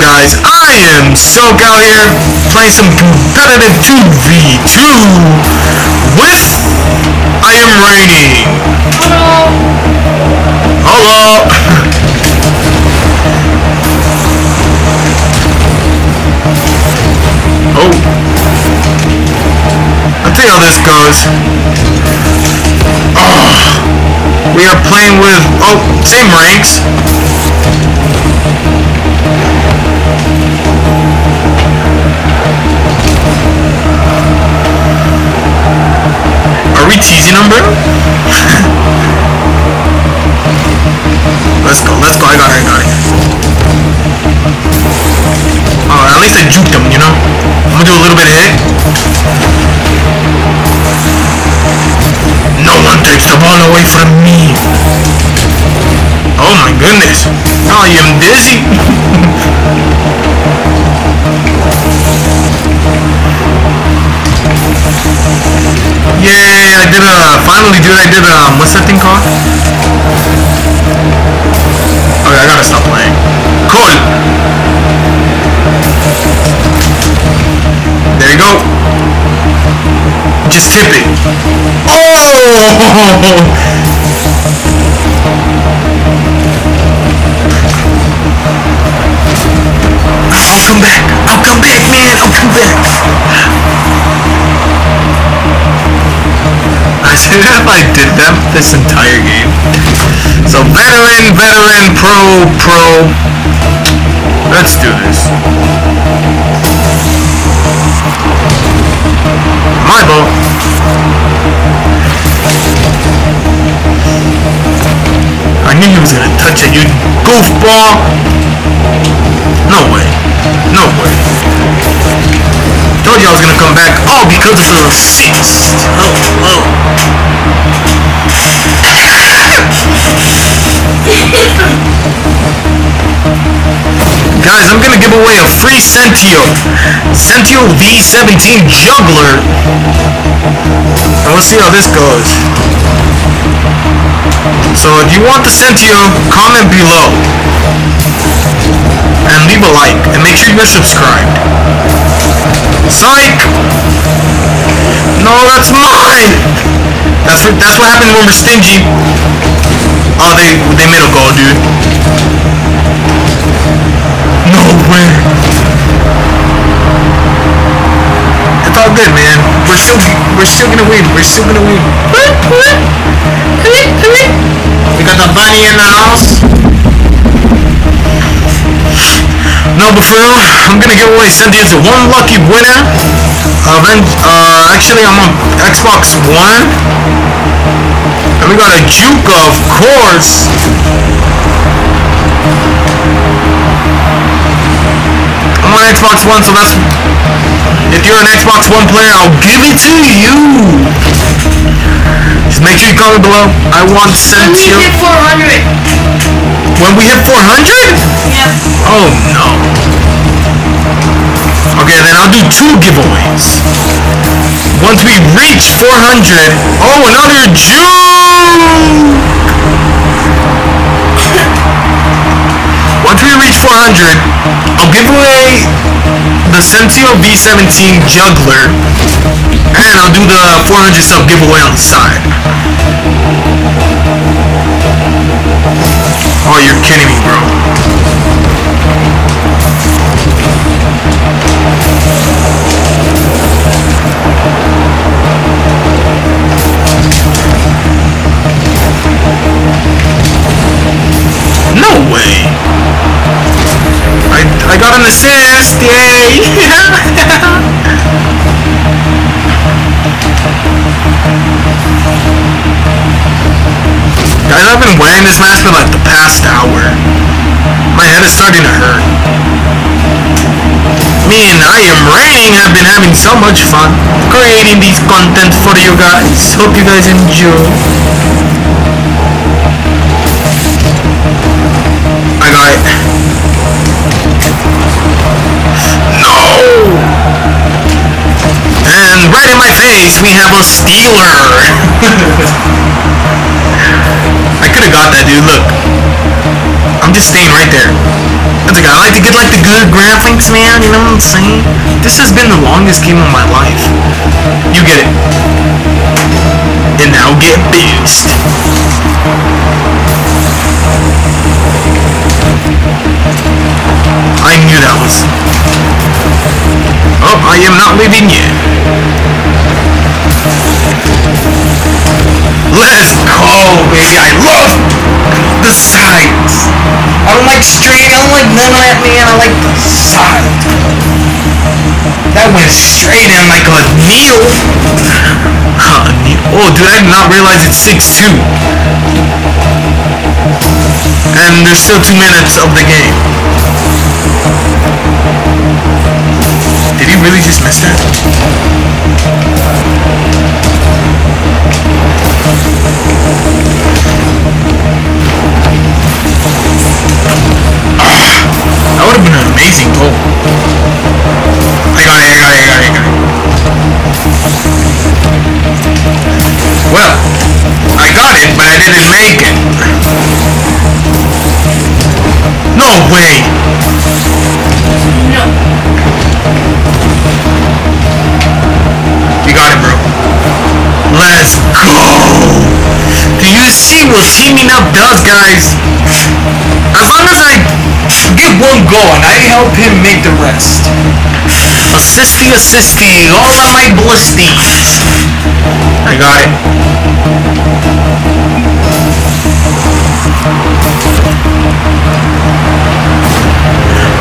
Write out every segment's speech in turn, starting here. guys, I am Socal here, playing some competitive 2v2 with I am Rainy. Hello! Hello! Oh. I think how this goes. Oh. We are playing with, oh, same ranks. Are we teasing him, bro? Let's go, let's go. I got it. Oh, at least I juked him, you know? I'm gonna do a little bit of hit. No one takes the ball away from me. Oh my goodness. I am dizzy. Yay, I finally did, what's that thing called? Okay, I gotta stop playing. Cool! There you go. Just tip it. Oh! I'll come back, man. I did that this entire game. So veteran, pro. Let's do this. My ball. I knew he was gonna touch it, you goofball. No way. Told you I was gonna come back. Oh, because of the assist. Oh. Guys, I'm gonna give away a free Sentio V17 Juggler. And we'll see how this goes. So if you want the Sentio, comment below and leave a like and make sure you're subscribed. Psych! No, that's mine! That's what happened when we're stingy. Oh, they made a goal, dude. No way. It's all good, man. We're still gonna win. We got the bunny in the house. No, but for real, I'm gonna give away Sentio's one lucky winner. Actually, I'm on Xbox One, and we got a juke, of course. I'm on Xbox One, so that's, if you're an Xbox One player, I'll give it to you. Just make sure you comment below. I want Sentio. When we hit 400? Yeah. Oh no. Okay, then I'll do two giveaways. Once we reach 400, oh, another juke! Once we reach 400, I'll give away the Sentio V17 Juggler, and I'll do the 400 sub giveaway on the side. Oh, you're kidding me, bro. No way! I got an assist! Yay! Guys, I've been wearing this mask for like the past hour. My head is starting to hurt. Me and I am Rainy have been having so much fun creating these content for you guys. Hope you guys enjoy. I got it. No! And right in my face we have a stealer. I could have got that, dude. Look. I'm just staying right there. That's okay. I like to get like the good graphics, man. You know what I'm saying? This has been the longest game of my life. You get it. And now get beast. I knew that was. Oh, I am not leaving yet. Let's go, baby. I love the sides. I don't like straight. I don't like them at me, and I like the side. That went straight in like a needle. Oh, dude, I did not realize it's 6-2. And there's still 2 minutes of the game. Did he really just miss that? That would have been an amazing goal. I got it. Well, I got it, but I didn't make it. No way! No. You got it, bro. Let's go! Do you see what Seeming Up does, guys? As long as I get one goal and I help him make the rest. Assisty, assisty, all on my blisty. I got it.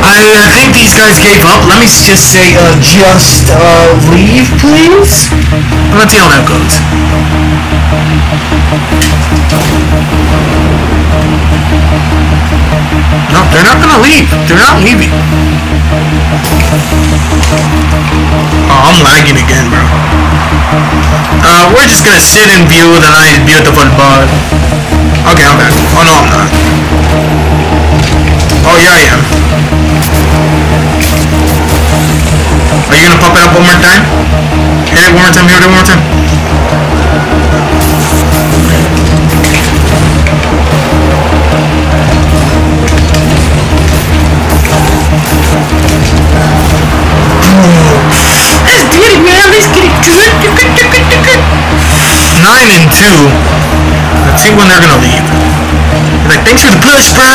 I think these guys gave up. Let me just say, leave, please. Let's see how that goes. No, they're not gonna leave. They're not leaving. Oh, I'm lagging again, bro. We're just gonna sit and view the nice, beautiful bird. Okay, I'm back. Oh, no, I'm not. Oh, yeah, I am. Are you gonna pop it up one more time? Hit it one more time, hit it one more time. Let's do it, man. Let's get it good. 9-2. Let's see when they're gonna leave. Like, thanks for the push, bro.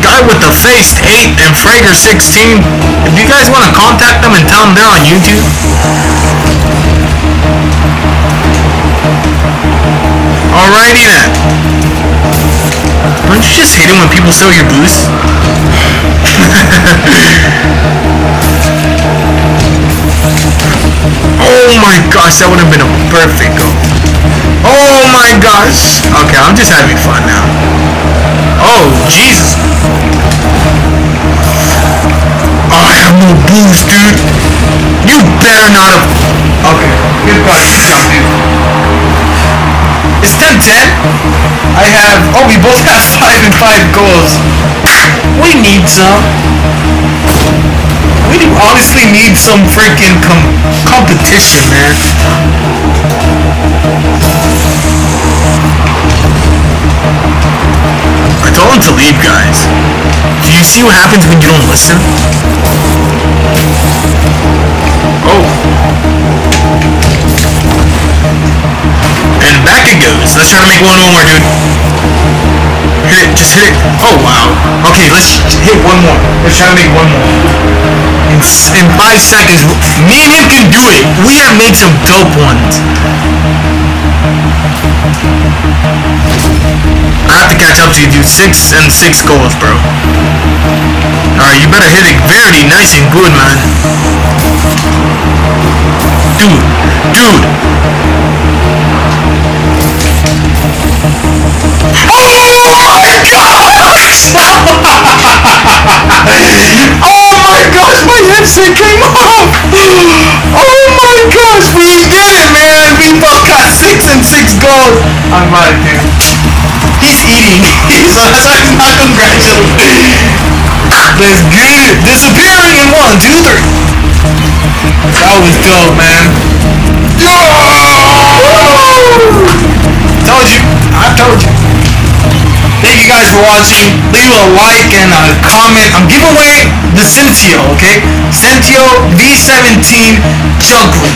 Guy with the face 8 and Frager 16. If you guys want to contact them and tell them they're on YouTube. Alrighty then. Don't you just hate it when people sell your boost? Oh my gosh, that would have been a perfect goal. Oh my gosh. Okay, I'm just having fun now. Oh, Jesus. Oh, I have no boost, dude. You better not have... Okay, good part. It's 10-10. I have... Oh, we both have 5 and 5 goals. We need some. We honestly need some freaking competition, man. I told him to leave, guys. Do you see what happens when you don't listen? Oh. And back it goes. Let's try to make one more, dude. Hit it, just hit it. Oh, wow. Okay, let's hit one more. Let's try to make one more. In 5 seconds, me and him can do it. We have made some dope ones. I have to catch up to you, dude. 6 and 6 goals, bro. Alright, you better hit it very nice and good, man. Dude, dude. Oh my gosh, my headset came off! Oh my gosh, we did it, man! We both got 6 and 6 goals! I'm right, dude. He's eating, so that's not congratulating. Let's get it! Disappearing in 1, 2, 3. That was dope, man. Yo! Told you. I told you. Thank you guys for watching. Leave a like and a comment. I'm giving away the Sentio, okay? Sentio V17 Juggler.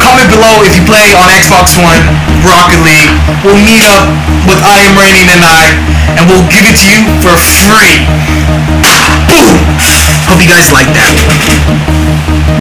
Comment below if you play on Xbox One, Rocket League. We'll meet up with I Am Rainy tonight, and we'll give it to you for free. Boom! Hope you guys like that.